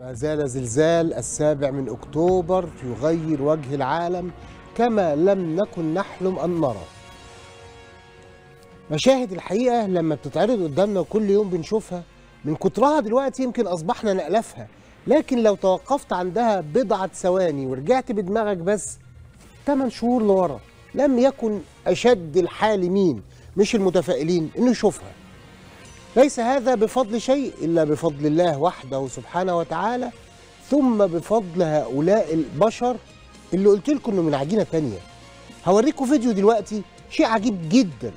ما زال زلزال السابع من أكتوبر يغير وجه العالم كما لم نكن نحلم أن نرى. مشاهد الحقيقة لما بتتعرض قدامنا كل يوم بنشوفها من كترها دلوقتي يمكن أصبحنا نألفها، لكن لو توقفت عندها بضعة ثواني ورجعت بدماغك بس 8 شهور لورا لم يكن أشد الحال مين مش المتفائلين إنه يشوفها. ليس هذا بفضل شيء إلا بفضل الله وحده سبحانه وتعالى، ثم بفضل هؤلاء البشر اللي قلت لكم إنه من عجينة تانية. هوريكم فيديو دلوقتي شيء عجيب جدا.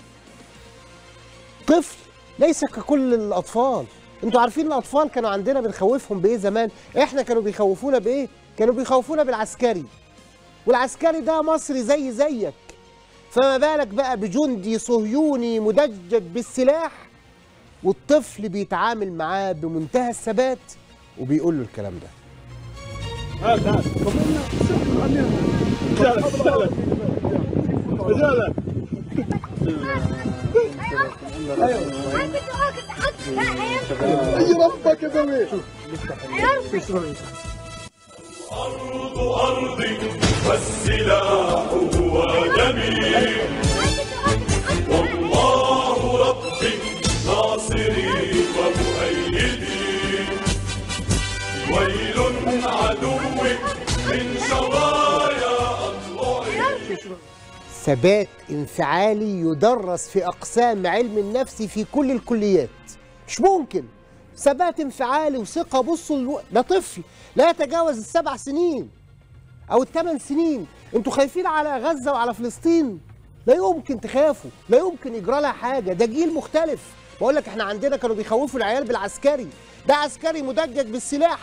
طفل ليس ككل الأطفال، أنتوا عارفين الأطفال كانوا عندنا بنخوفهم بإيه زمان؟ إحنا كانوا بيخوفونا بإيه؟ كانوا بيخوفونا بالعسكري، والعسكري ده مصري زي زيك، فما بالك بقى بجندي صهيوني مدجج بالسلاح، والطفل بيتعامل معاه بمنتهى الثبات وبيقول له الكلام ده. الأرض أرضي والسلاح هو دمي والله ربي ناصري ومؤيدي ويل عدو من شرايا أضلعي. ثبات انفعالي يدرس في أقسام علم النفس في كل الكليات. مش ممكن ثبات انفعالي وثقه. بصوا ده طفل لا يتجاوز ال7 سنين او ال8 سنين. انتوا خايفين على غزه وعلى فلسطين؟ لا يمكن تخافوا، لا يمكن يجرى لها حاجه. ده جيل مختلف. بقول لك احنا عندنا كانوا بيخوفوا العيال بالعسكري، ده عسكري مدجج بالسلاح،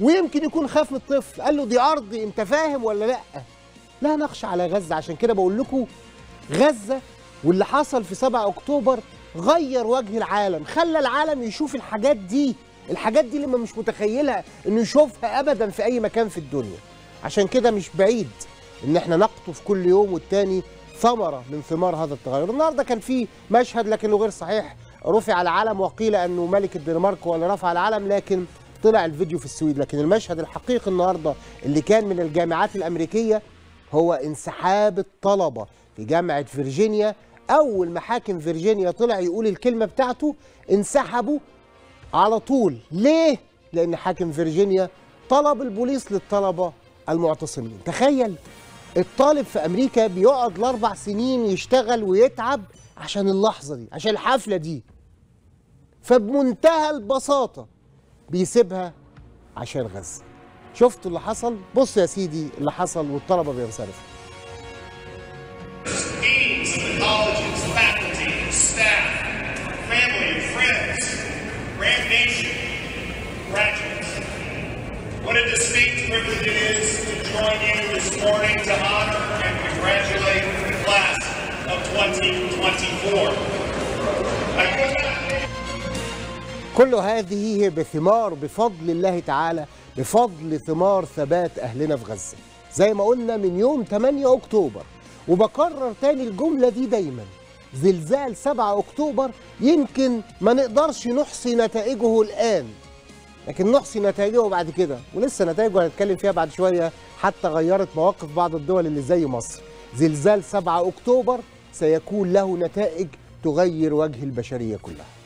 ويمكن يكون خاف من الطفل قال له دي ارضي انت فاهم ولا لا؟ لا نخشى على غزه. عشان كده بقول لكم غزه واللي حصل في 7 اكتوبر غير وجه العالم، خلى العالم يشوف الحاجات دي، اللي ما مش متخيلها انه يشوفها ابدا في اي مكان في الدنيا. عشان كده مش بعيد ان احنا نقطف كل يوم والتاني ثمره من ثمار هذا التغير. النهارده كان في مشهد لكنه غير صحيح، رفع العلم وقيل انه ملك الدنمارك هو اللي رفع العلم، لكن طلع الفيديو في السويد. لكن المشهد الحقيقي النهارده اللي كان من الجامعات الامريكيه هو انسحاب الطلبه في جامعه فيرجينيا. أول ما حاكم فيرجينيا طلع يقول الكلمة بتاعته انسحبوا على طول. ليه؟ لأن حاكم فيرجينيا طلب البوليس للطلبة المعتصمين. تخيل الطالب في أمريكا بيقعد ل4 سنين يشتغل ويتعب عشان اللحظة دي، عشان الحفلة دي، فبمنتهى البساطة بيسيبها عشان غزة. شفتوا اللي حصل؟ بص يا سيدي اللي حصل والطلبة بينصرفوا. Colleges, faculty, staff, family and friends, Grand Nation, graduates. What a distinct privilege it is to join you this morning to honor and congratulate the class of 2024. كل هذه بثمار بفضل الله تعالى، بفضل ثمار ثبات أهلنا في غزة زي ما قلنا من يوم 8 أكتوبر. وبكرر تاني الجملة دي دايما، زلزال 7 أكتوبر يمكن ما نقدرش نحصي نتائجه الآن، لكن نحصي نتائجه بعد كده، ولسه نتائجه هنتكلم فيها بعد شوية. حتى غيرت مواقف بعض الدول اللي زي مصر. زلزال 7 أكتوبر سيكون له نتائج تغير وجه البشرية كلها.